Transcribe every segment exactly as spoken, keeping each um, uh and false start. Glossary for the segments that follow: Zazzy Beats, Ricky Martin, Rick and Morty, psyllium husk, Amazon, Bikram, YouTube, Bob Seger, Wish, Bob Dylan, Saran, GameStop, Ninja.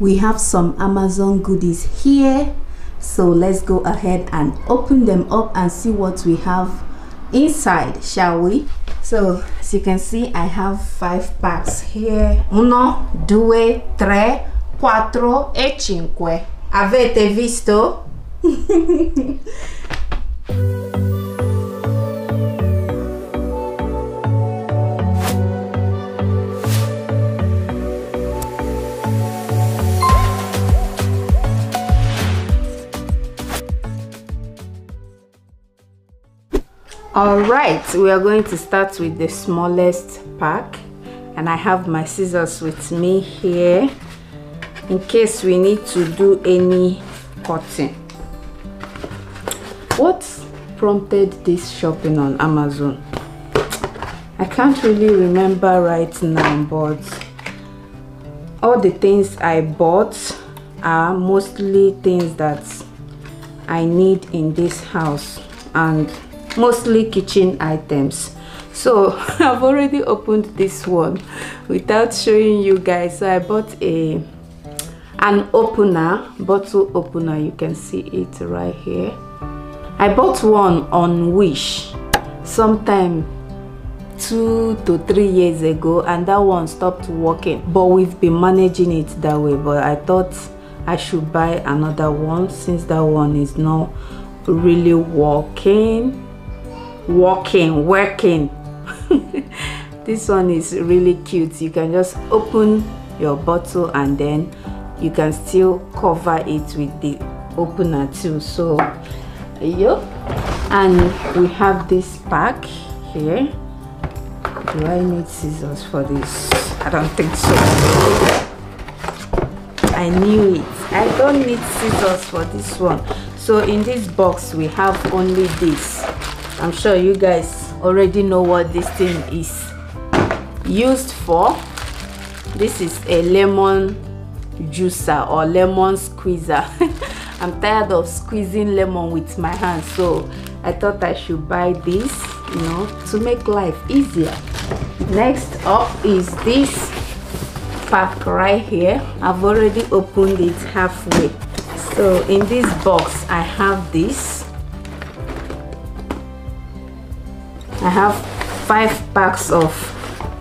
we have some Amazon goodies here, so let's go ahead and open them up and see what we have inside, shall we? So as you can see, I have five packs here. Uno, due, tre, quattro e cinque. Avete visto? All right, we are going to start with the smallest pack, and I have my scissors with me here in case we need to do any cutting. What prompted this shopping on Amazon? I can't really remember right now, but all the things I bought are mostly things that I need in this house, and mostly kitchen items. So I've already opened this one without showing you guys. So I bought a an opener, bottle opener. You can see it right here. I bought one on Wish sometime two to three years ago, and that one stopped working, but we've been managing it that way. But I thought I should buy another one since that one is not really working walking working This one is really cute. You can just open your bottle and then you can still cover it with the opener too. So yep, and we have this pack here. Do I need scissors for this? I don't think so. I knew it. I don't need scissors for this one. So in this box we have only this. I'm sure you guys already know what this thing is used for. This is a lemon juicer or lemon squeezer. I'm tired of squeezing lemon with my hands, so I thought I should buy this, you know, to make life easier. Next up is this pack right here. I've already opened it halfway. So in this box I have this. I have five packs of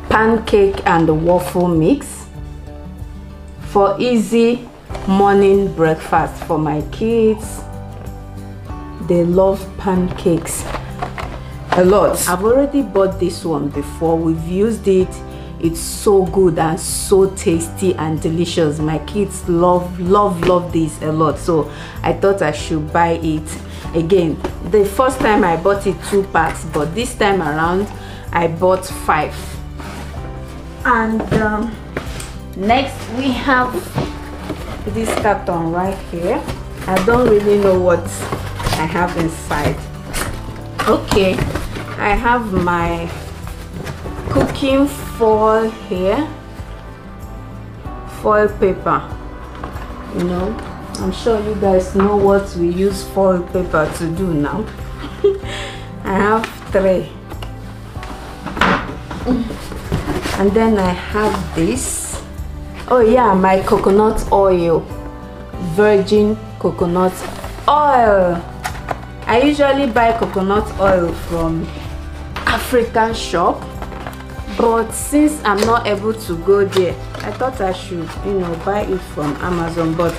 pancake and waffle mix for easy morning breakfast for my kids. They love pancakes a lot. I've already bought this one before. We've used it. It's so good and so tasty and delicious. My kids love, love, love this a lot. So I thought I should buy it again. The first time I bought it two packs, but this time around I bought five. And um, next we have this carton right here. I don't really know what I have inside. Okay, I have my cooking foil here, foil paper. You know, I'm sure you guys know what we use foil paper to do now. I have three. And then I have this. Oh yeah, my coconut oil. Virgin coconut oil. I usually buy coconut oil from African shop, but since I'm not able to go there, I thought I should, you know, buy it from Amazon. But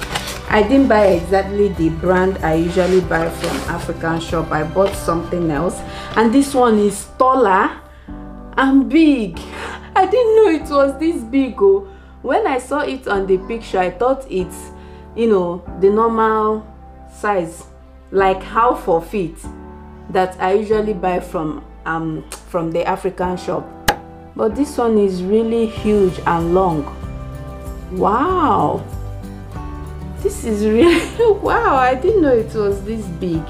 I didn't buy exactly the brand I usually buy from African shop. I bought something else, and this one is taller and big. I didn't know it was this big. Oh, when I saw it on the picture, I thought it's, you know, the normal size, like half of it that I usually buy from um from the African shop. But this one is really huge and long. Wow. This is really, wow, I didn't know it was this big.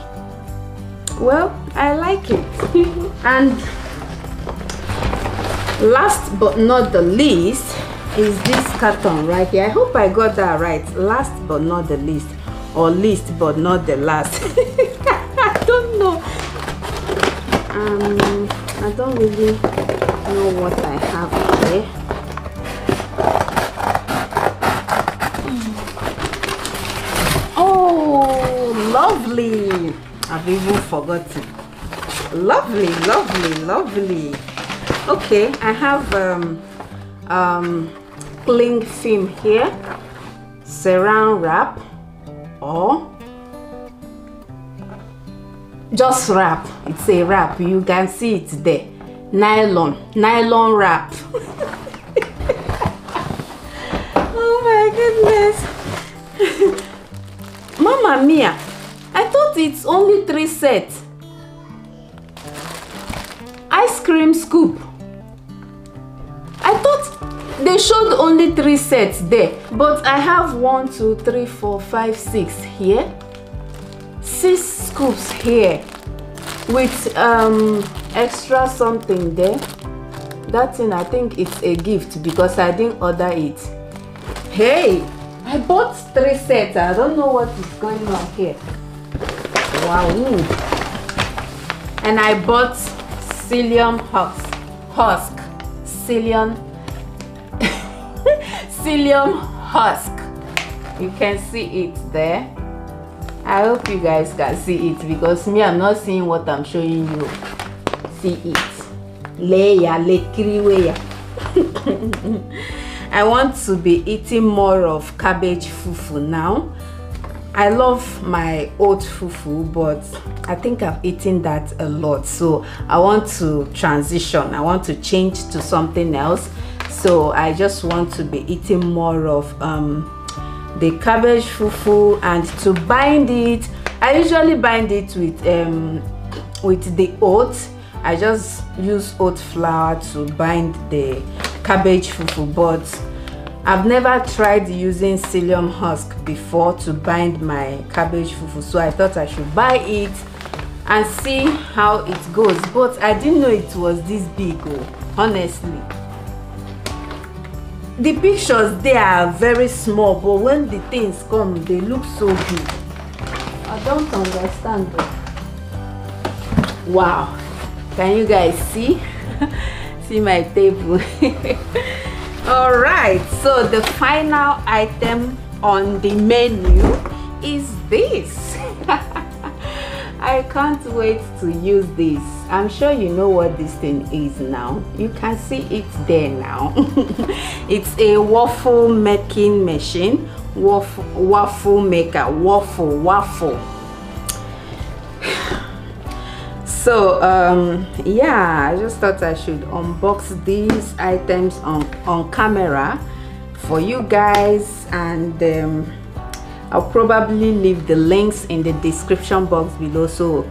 Well, I like it. And last but not the least is this carton right here. I hope I got that right. Last but not the least, or least but not the last. I don't know. Um, I don't really know what I have here. have even forgotten. Lovely, lovely, lovely. Okay, I have um, um, cling film here, saran wrap, or just wrap. It's a wrap, you can see it there. Nylon, nylon wrap. Oh my goodness. Mamma mia, I thought it's only three sets. Ice cream scoop. I thought they showed only three sets there, but I have one, two, three, four, five, six here. Six scoops here with um, extra something there. That thing, I think it's a gift because I didn't order it. Hey! I bought three sets. I don't know what is going on here. Wow. And I bought psyllium husk. Husk. Psyllium. Psyllium husk. You can see it there. I hope you guys can see it because me, I'm not seeing what I'm showing you. See it. Leya, lekriweya. I want to be eating more of cabbage fufu now. I love my old fufu, but I think I've eaten that a lot. So I want to transition. I want to change to something else. So I just want to be eating more of um, the cabbage fufu, and to bind it, I usually bind it with um, with the oats. I just use oat flour to bind the cabbage fufu, but I've never tried using psyllium husk before to bind my cabbage fufu, so I thought I should buy it and see how it goes. But I didn't know it was this big, honestly. The pictures, they are very small, but when the things come, they look so big. I don't understand though. Wow, can you guys see? See my table. All right, so the final item on the menu is this. I can't wait to use this. I'm sure you know what this thing is now. You can see it there now. It's a waffle making machine. Waffle, waffle maker, waffle, waffle. So um, yeah, I just thought I should unbox these items on, on camera for you guys, and um, I'll probably leave the links in the description box below. So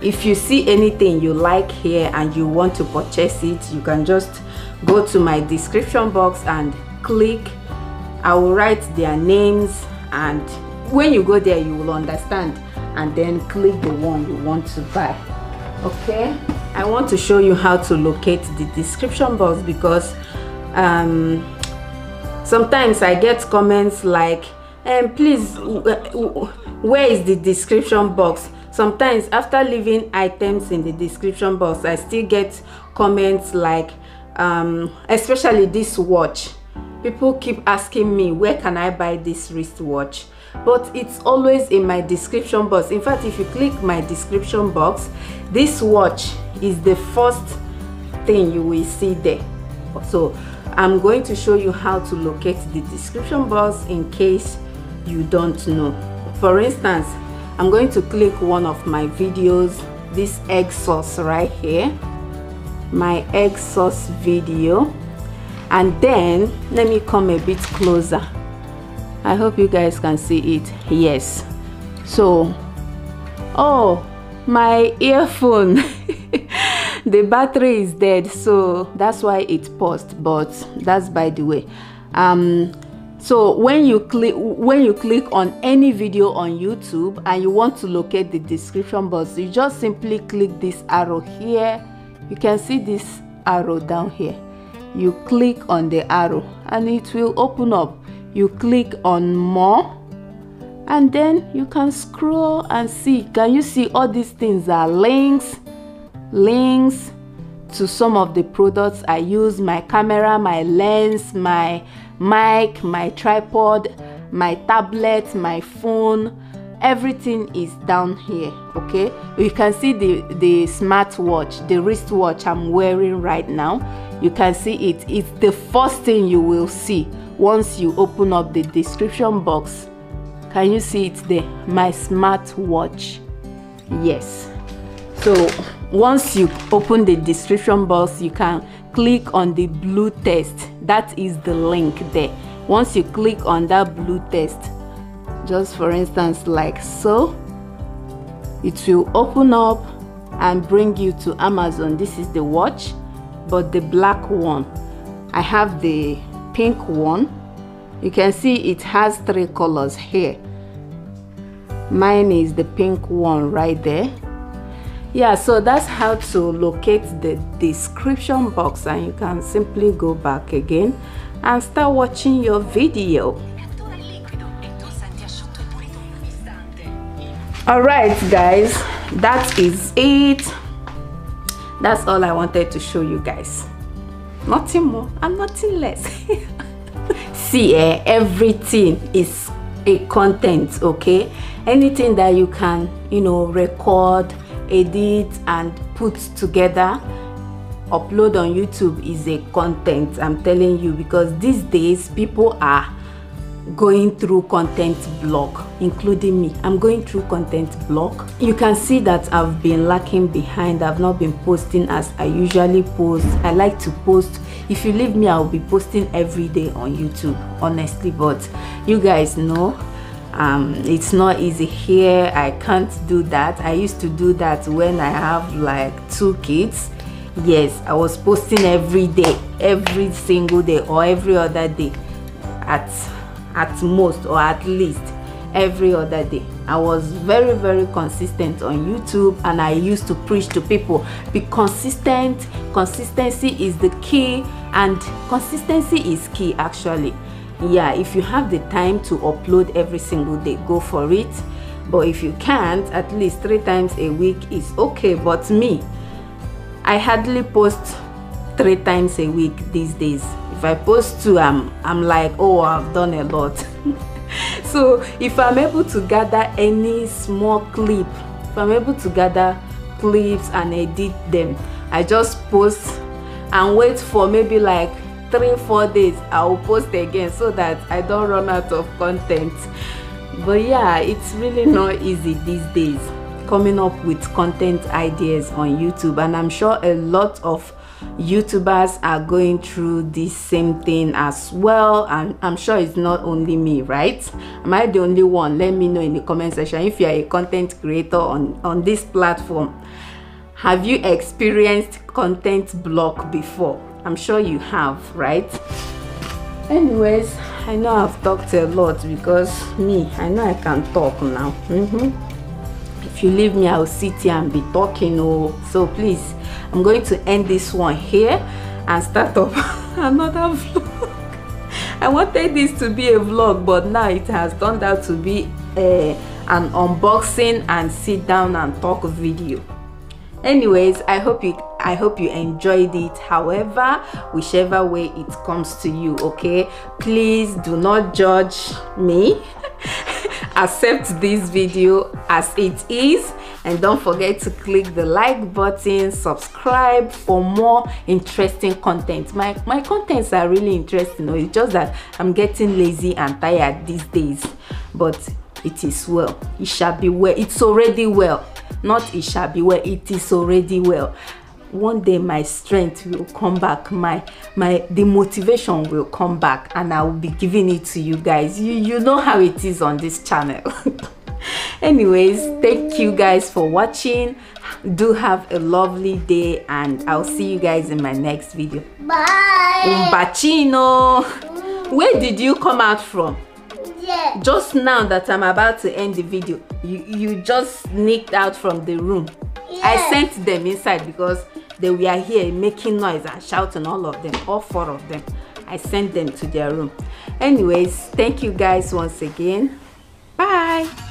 if you see anything you like here and you want to purchase it, you can just go to my description box and click. I will write their names, and when you go there you will understand, and then click the one you want to buy. Okay, I want to show you how to locate the description box because um, sometimes I get comments like, and um, please, where is the description box? Sometimes after leaving items in the description box, I still get comments like, um, especially this watch. People keep asking me, where can I buy this wristwatch? But it's always in my description box. In fact, if you click my description box, this watch is the first thing you will see there. So I'm going to show you how to locate the description box in case you don't know. For instance, I'm going to click one of my videos, this egg sauce right here, my egg sauce video, and then let me come a bit closer. I hope you guys can see it. Yes. So, oh, my earphone. The battery is dead, so that's why it paused, but that's by the way. Um, so when you click when you click on any video on YouTube and you want to locate the description box, you just simply click this arrow here. You can see this arrow down here. You click on the arrow and it will open up. You click on more, and then you can scroll and see. Can you see all these things are links, links to some of the products I use, my camera, my lens, my mic, my tripod, my tablet, my phone, everything is down here. Okay, you can see the the smartwatch, the wristwatch I'm wearing right now. You can see it. It's the first thing you will see once you open up the description box. Can you see it there? My smartwatch. Yes. So once you open the description box, you can click on the blue text. That is the link there. Once you click on that blue text, just for instance like so, it will open up and bring you to Amazon. This is the watch, but the black one. I have the pink one. You can see it has three colors here. Mine is the pink one right there. Yeah, so that's how to locate the description box, and you can simply go back again and start watching your video. Alright guys, that is it. That's all I wanted to show you guys. Nothing more and nothing less. See, eh, everything is a content, okay? Anything that you can, you know, record, edit and put together, upload on YouTube is a content, I'm telling you, because these days people are going through content block, including me. I'm going through content block. You can see that I've been lacking behind. I've not been posting as I usually post. I like to post. If you leave me, I'll be posting every day on YouTube, honestly, but you guys know Um, it's not easy here. I can't do that. I used to do that when I have like two kids. Yes, I was posting every day, every single day or every other day at at most, or at least every other day. I was very very consistent on YouTube, and I used to preach to people, be consistent. Consistency is the key, and consistency is key actually. Yeah, if you have the time to upload every single day, go for it, but if you can't, at least three times a week is okay. But me, I hardly post three times a week these days. If I post two, i'm i'm like, oh, I've done a lot. So if I'm able to gather any small clip, if I'm able to gather clips and edit them, I just post and wait for maybe like three four days, I'll post again so that I don't run out of content. But yeah, it's really not easy these days coming up with content ideas on YouTube, and I'm sure a lot of YouTubers are going through this same thing as well, and I'm sure it's not only me, right? Am I the only one? Let me know in the comment section if you are a content creator on on this platform. Have you experienced content block before? I'm sure you have, right? Anyways, I know I've talked a lot, because me, I know I can talk now. Mm-hmm. If you leave me, I'll sit here and be talking. Oh, so please, I'm going to end this one here and start up another vlog. I wanted this to be a vlog, but now it has turned out to be a, an unboxing and sit down and talk video. Anyways, I hope you I hope you enjoyed it, however, whichever way it comes to you, okay? Please do not judge me. Accept this video as it is, and don't forget to click the like button, subscribe for more interesting content. My, my contents are really interesting, it's just that I'm getting lazy and tired these days, but it is well. It shall be well. It's already well. Not it shall be well, it is already well. One day my strength will come back, my my the motivation will come back, and I will be giving it to you guys. You you know how it is on this channel. Anyways, thank you guys for watching. Do have a lovely day, and I'll see you guys in my next video. Bye. Umbachino, where did you come out from? Yeah. Just now that I'm about to end the video, you you just sneaked out from the room. Yes. I sent them inside because they were here making noise and shouting, all of them, all four of them. I sent them to their room. Anyways, thank you guys once again. Bye.